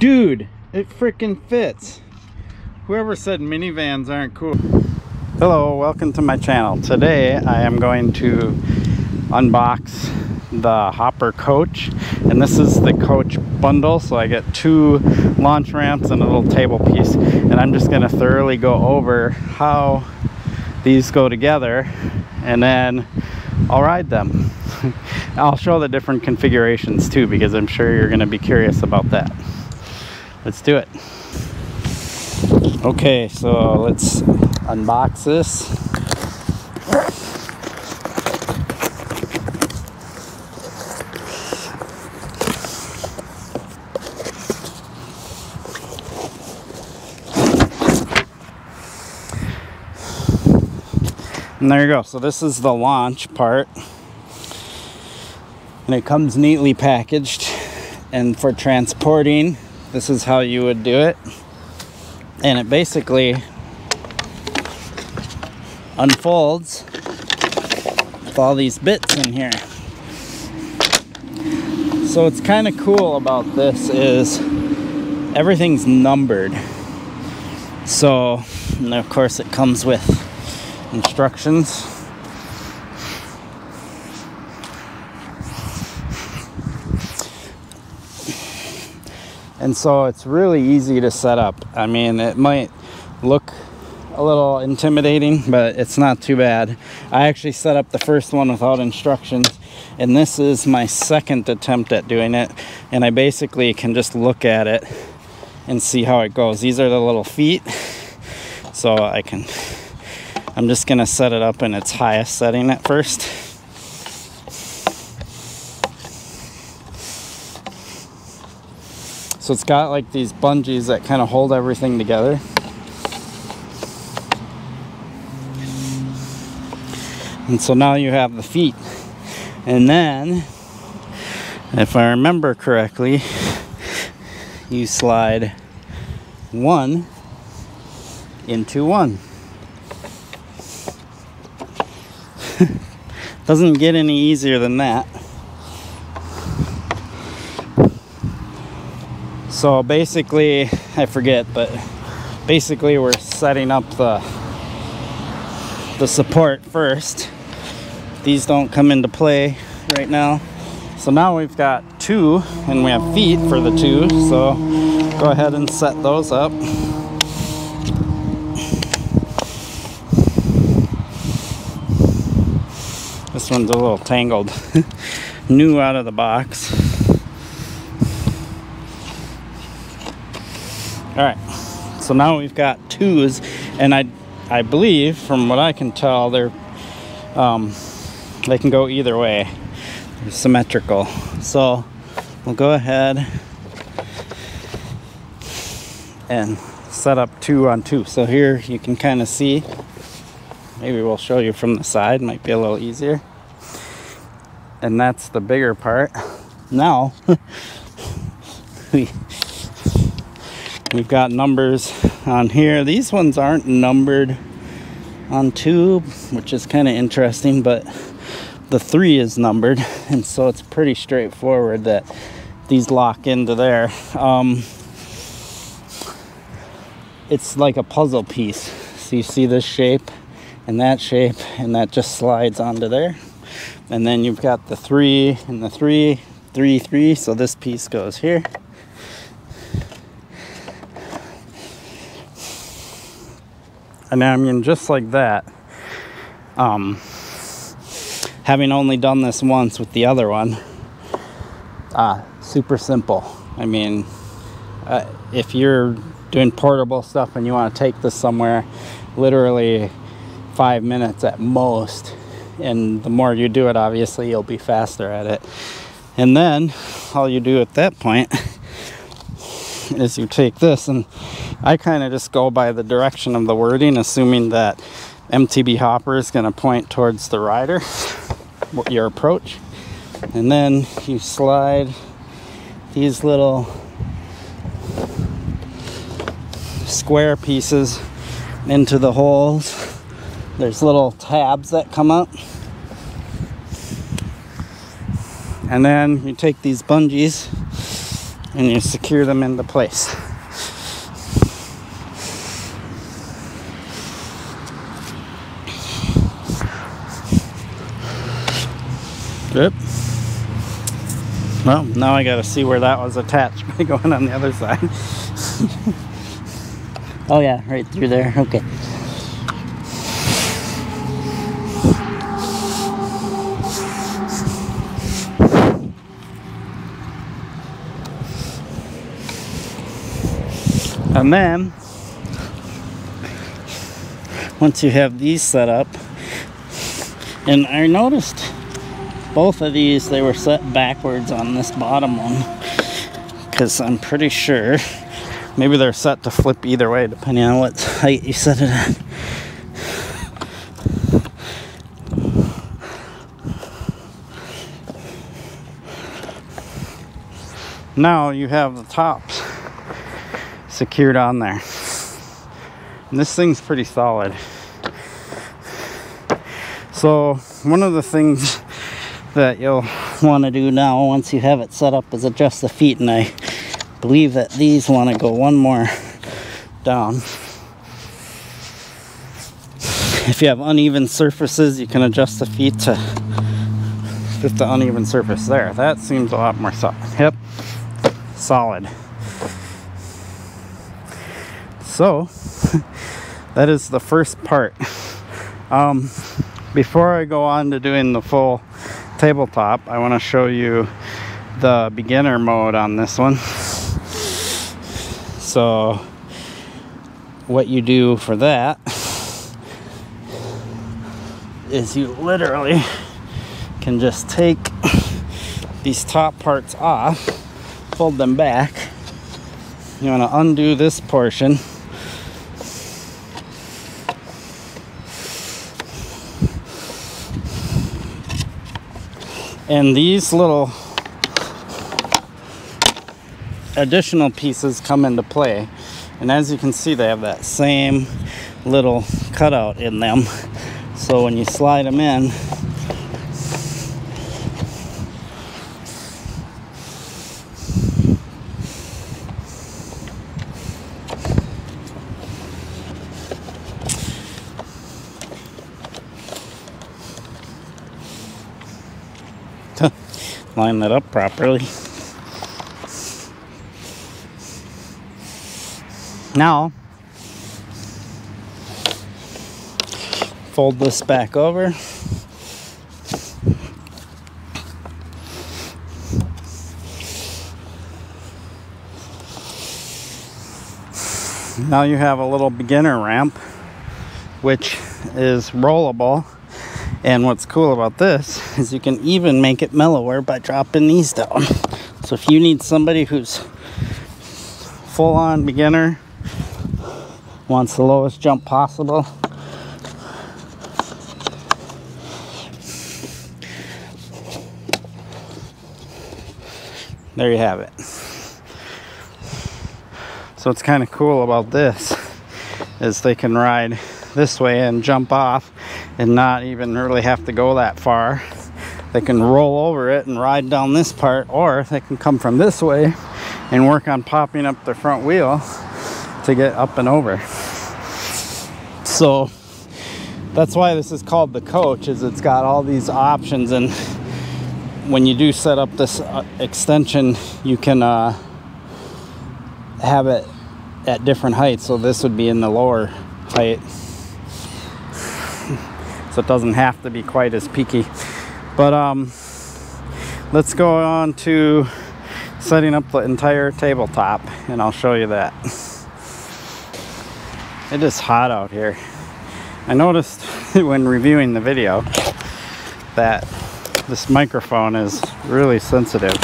Dude, it freaking fits. Whoever said minivans aren't cool. Hello, welcome to my channel. Today I am going to unbox the Hopper Coach, and this is the Coach Bundle. So I get two launch ramps and a little table piece, and I'm just going to thoroughly go over how these go together, and then I'll ride them. I'll show the different configurations too, because I'm sure you're going to be curious about that. Let's do it. Okay, so let's unbox this. And there you go. So this is the launch part, and it comes neatly packaged. And for transporting, this is how you would do it. And it basically unfolds with all these bits in here. So what's kind of cool about this is everything's numbered. So, and of course it comes with instructions. And so it's really easy to set up. I mean, it might look a little intimidating, but it's not too bad. I actually set up the first one without instructions, and this is my second attempt at doing it, and I basically can just look at it and see how it goes. These are the little feet, so I'm just gonna set it up in its highest setting at first. So it's got like these bungees that kind of hold everything together. And so now you have the feet. And then, if I remember correctly, you slide one into one. Doesn't get any easier than that. So basically, I forget, but basically we're setting up the support first. These don't come into play right now. So now we've got two, and we have feet for the two, so go ahead and set those up. This one's a little tangled. New out of the box. Alright, so now we've got twos, and I believe, from what I can tell, they're they can go either way. They're symmetrical. So we'll go ahead and set up two on two. So here you can kind of see. Maybe we'll show you from the side, might be a little easier. And that's the bigger part. Now, we've got numbers on here. These ones aren't numbered on two, which is kind of interesting, but the three is numbered. And so it's pretty straightforward that these lock into there. It's like a puzzle piece. So you see this shape? And that shape, and that just slides onto there, and then you've got the three and the three, so this piece goes here, and I mean, just like that. Having only done this once with the other one, super simple. I mean, if you're doing portable stuff and you want to take this somewhere, literally 5 minutes at most, and the more you do it, obviously you'll be faster at it. And then all you do at that point is you take this, and I kind of just go by the direction of the wording, assuming that MTB Hopper is going to point towards the rider, your approach, and then you slide these little square pieces into the holes. There's little tabs that come up, and then you take these bungees and you secure them into place. Good. Well, now I gotta see where that was attached by going on the other side. Oh yeah, right through there. Okay. And then, once you have these set up, and I noticed both of these, they were set backwards on this bottom one, because I'm pretty sure, maybe they're set to flip either way, depending on what height you set it at. Now you have the tops secured on there, and this thing's pretty solid. So one of the things that you'll want to do now, once you have it set up, is adjust the feet, and I believe that these want to go one more down. If you have uneven surfaces, you can adjust the feet to fit the uneven surface there. That seems a lot more solid. Yep, solid. So that is the first part. Before I go on to doing the full tabletop, I want to show you the beginner mode on this one. So what you do for that is you literally can just take these top parts off, fold them back. You want to undo this portion. And these little additional pieces come into play. And as you can see, they have that same little cutout in them. So when you slide them in, line that up properly. Now, fold this back over. Now you have a little beginner ramp, which is rollable. And what's cool about this is you can even make it mellower by dropping these down. So if you need somebody who's full-on beginner, wants the lowest jump possible, there you have it. So what's kind of cool about this is they can ride this way and jump off and not even really have to go that far. They can roll over it and ride down this part, or they can come from this way and work on popping up their front wheel to get up and over. So that's why this is called the Coach, is it's got all these options. And when you do set up this extension, you can have it at different heights. So this would be in the lower height, so it doesn't have to be quite as peaky. But let's go on to setting up the entire tabletop, and I'll show you that. It is hot out here. I noticed when reviewing the video that this microphone is really sensitive.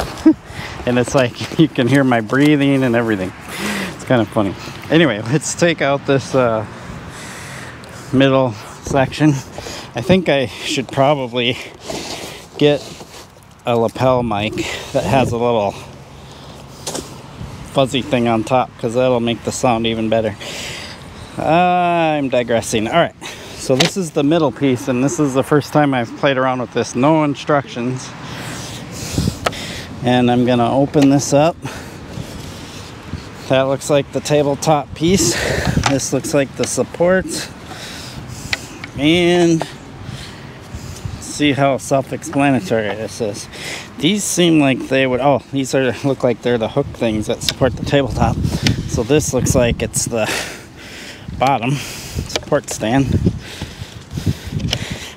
And it's like you can hear my breathing and everything. It's kind of funny. Anyway, let's take out this middle section. I think I should probably get a lapel mic that has a little fuzzy thing on top, because that'll make the sound even better. I'm digressing. All right, so this is the middle piece, and this is the first time I've played around with this. No instructions. And I'm gonna open this up That looks like the tabletop piece. This looks like the supports. And see how self-explanatory this is. These seem like they would, oh, these are, look like they're the hook things that support the tabletop. So this looks like it's the bottom support stand.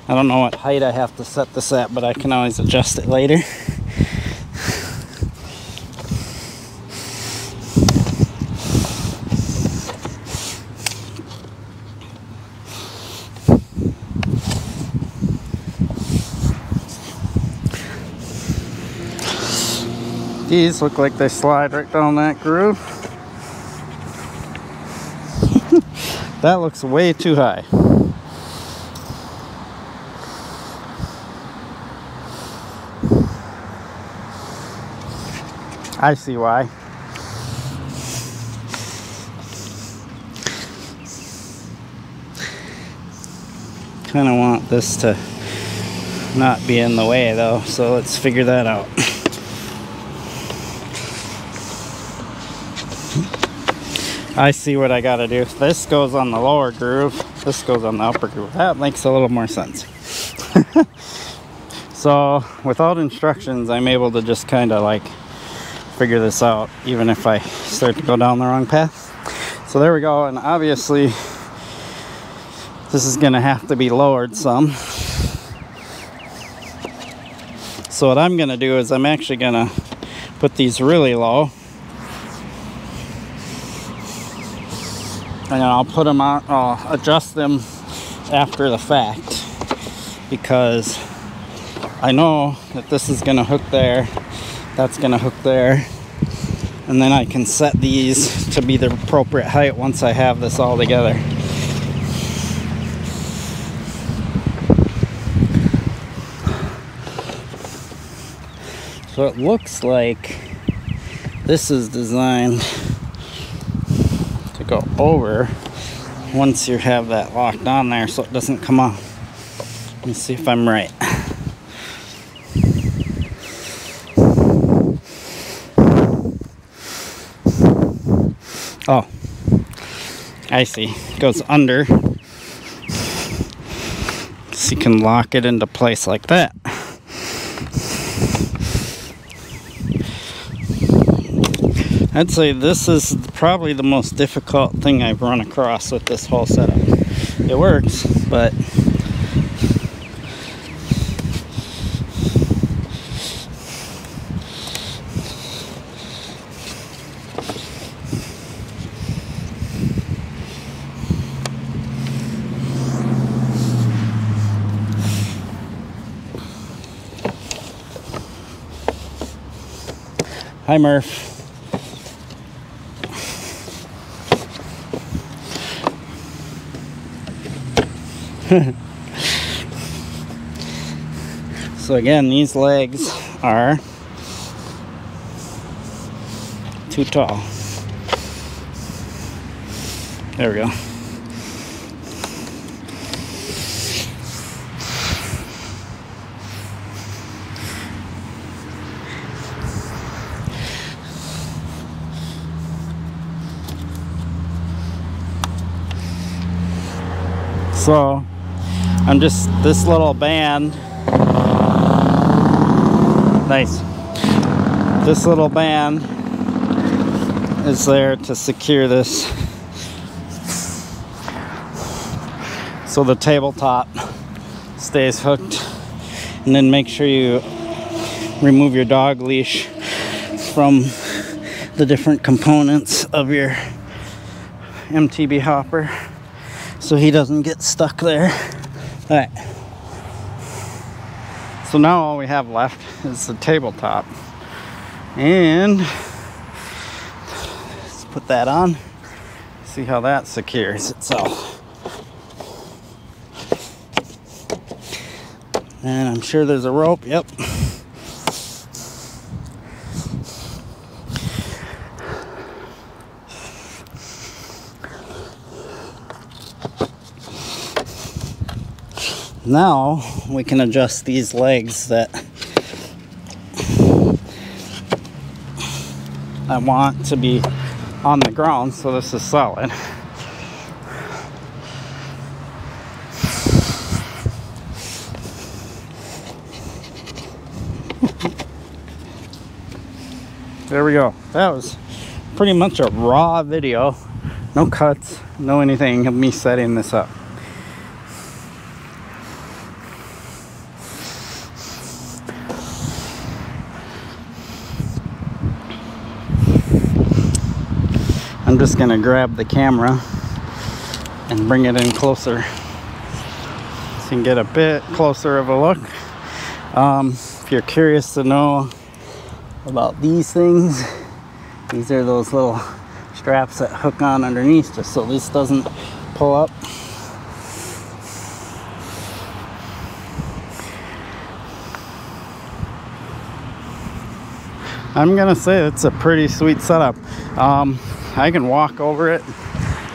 I don't know what height I have to set this at, but I can always adjust it later. These look like they slide right down that groove. That looks way too high. I see why. Kind of want this to not be in the way though, so let's figure that out. I see what I gotta do. This goes on the lower groove. This goes on the upper groove. That makes a little more sense. So without instructions, I'm able to just kind of like figure this out, even if I start to go down the wrong path. So there we go. And obviously this is gonna have to be lowered some. So what I'm gonna do is I'm actually gonna put these really low. And I'll put them on, I'll adjust them after the fact, because I know that this is gonna hook there, that's gonna hook there, and then I can set these to be the appropriate height once I have this all together. So it looks like this is designed go over once you have that locked on there so it doesn't come off. Let me see if I'm right. Oh, I see. It goes under. So you can lock it into place like that. I'd say this is probably the most difficult thing I've run across with this whole setup. It works, but hi, Murph. So again, these legs are too tall. There we go. So I'm just, this little band, nice, this little band is there to secure this so the tabletop stays hooked. And then make sure you remove your dog leash from the different components of your MTB hopper so he doesn't get stuck there. All right, so now all we have left is the tabletop, and let's put that on, see how that secures itself. And I'm sure there's a rope, yep. Now we can adjust these legs that I want to be on the ground, so this is solid. There we go. That was pretty much a raw video. No cuts, no anything of me setting this up. I'm just gonna grab the camera and bring it in closer so you can get a bit closer of a look. If you're curious to know about these things, these are those little straps that hook on underneath just so this doesn't pull up. I'm gonna say it's a pretty sweet setup. I can walk over it,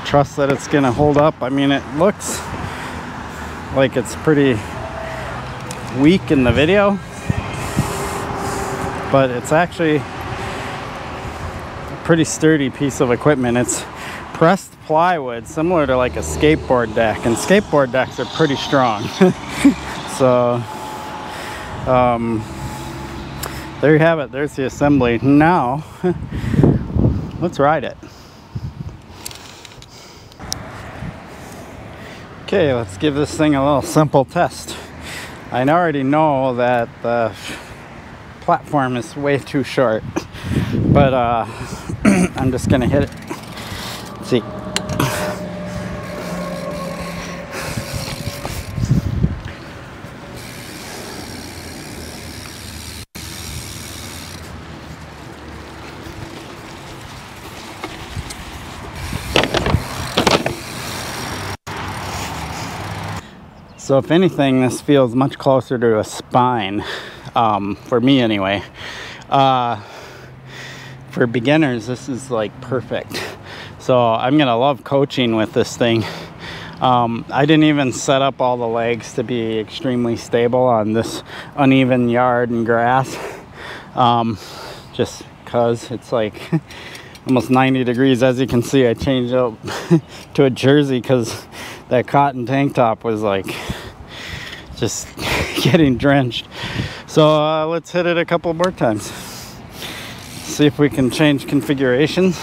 trust that it's gonna hold up. I mean, it looks like it's pretty weak in the video, but it's actually a pretty sturdy piece of equipment. It's pressed plywood, similar to like a skateboard deck, and skateboard decks are pretty strong. So there you have it. There's the assembly. Now let's ride it. Okay, let's give this thing a little simple test. I already know that the platform is way too short, but I'm just gonna hit it. Let's see. So if anything, this feels much closer to a spine. For me anyway. For beginners, this is like perfect. So I'm gonna love coaching with this thing. I didn't even set up all the legs to be extremely stable on this uneven yard and grass, just cause it's like almost 90 degrees. As you can see, I changed up to a jersey cause that cotton tank top was like just getting drenched. So let's hit it a couple more times, see if we can change configurations.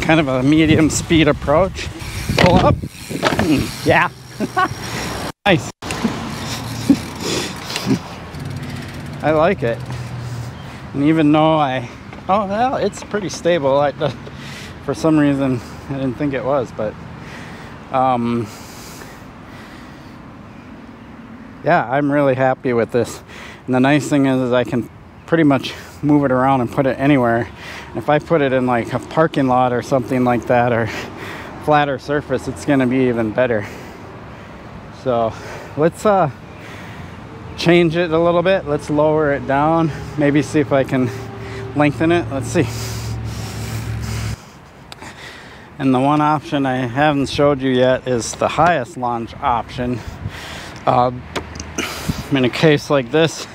Kind of a medium speed approach. Pull up. Yeah. Nice. I like it. And even though oh well, it's pretty stable. For some reason I didn't think it was, but yeah, I'm really happy with this. And the nice thing is I can pretty much move it around and put it anywhere. And if I put it in like a parking lot or something like that, or flatter surface, it's gonna be even better. So let's change it a little bit. Let's lower it down. Maybe see if I can lengthen it. Let's see. And the one option I haven't showed you yet is the highest launch option. In a case like this,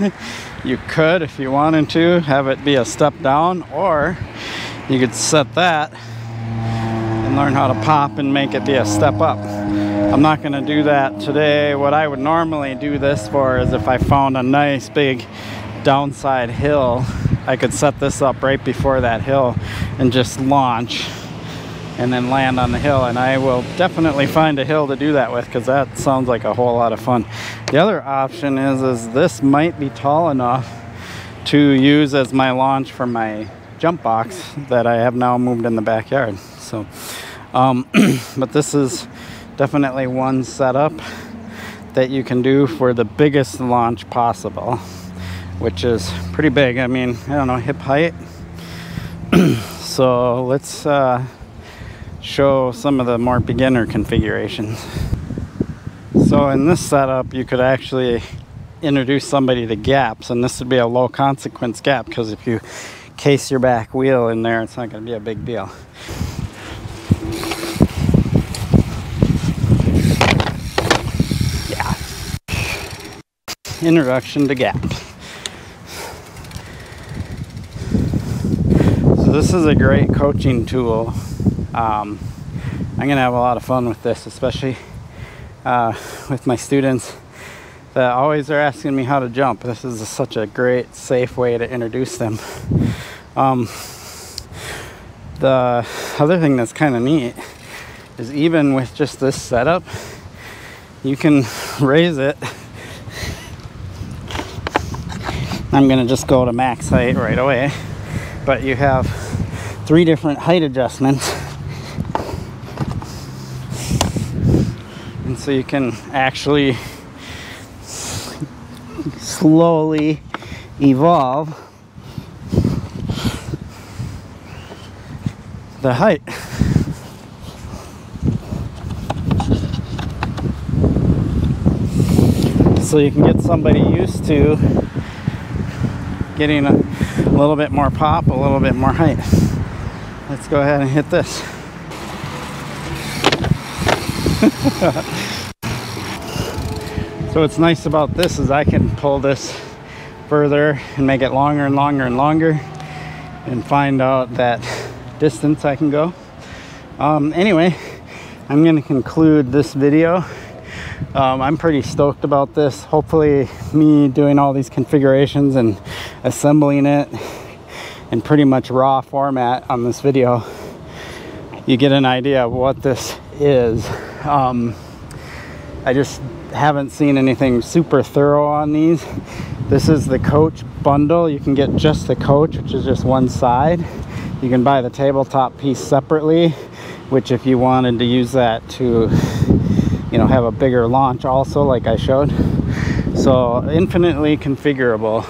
you could, if you wanted to, have it be a step down, or you could set that and learn how to pop and make it be a step up. I'm not going to do that today. What I would normally do this for is if I found a nice big downside hill, I could set this up right before that hill and just launch and then land on the hill. And I will definitely find a hill to do that with, because that sounds like a whole lot of fun. The other option is this might be tall enough to use as my launch for my jump box that I have now moved in the backyard. So, but this is definitely one setup that you can do for the biggest launch possible, which is pretty big. I mean, I don't know, hip height. So let's show some of the more beginner configurations. So in this setup, you could actually introduce somebody to gaps, and this would be a low consequence gap, because if you case your back wheel in there, it's not going to be a big deal. Yeah. Introduction to gap. this is a great coaching tool. I'm going to have a lot of fun with this, especially with my students that always are asking me how to jump. This is such a great, safe way to introduce them. The other thing that's kind of neat is even with just this setup, you can raise it. I'm going to just go to max height right away, but you have 3 different height adjustments. And so you can actually slowly evolve the height. So you can get somebody used to getting a little bit more pop, a little bit more height. Let's go ahead and hit this. So what's nice about this is I can pull this further and make it longer and longer and longer and find out that distance I can go. Anyway, I'm going to conclude this video. I'm pretty stoked about this. Hopefully me doing all these configurations and assembling it in pretty much raw format on this video, you get an idea of what this is. I just haven't seen anything super thorough on these. This is the Coach Bundle. You can get just the Coach, which is just one side. You can buy the tabletop piece separately, which if you wanted to use that to, you know, have a bigger launch also, like I showed. So infinitely configurable.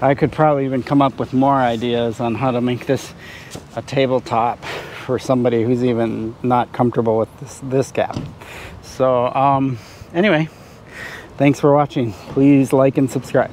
I could probably even come up with more ideas on how to make this a tabletop for somebody who's even not comfortable with this gap. So anyway, thanks for watching. Please like and subscribe.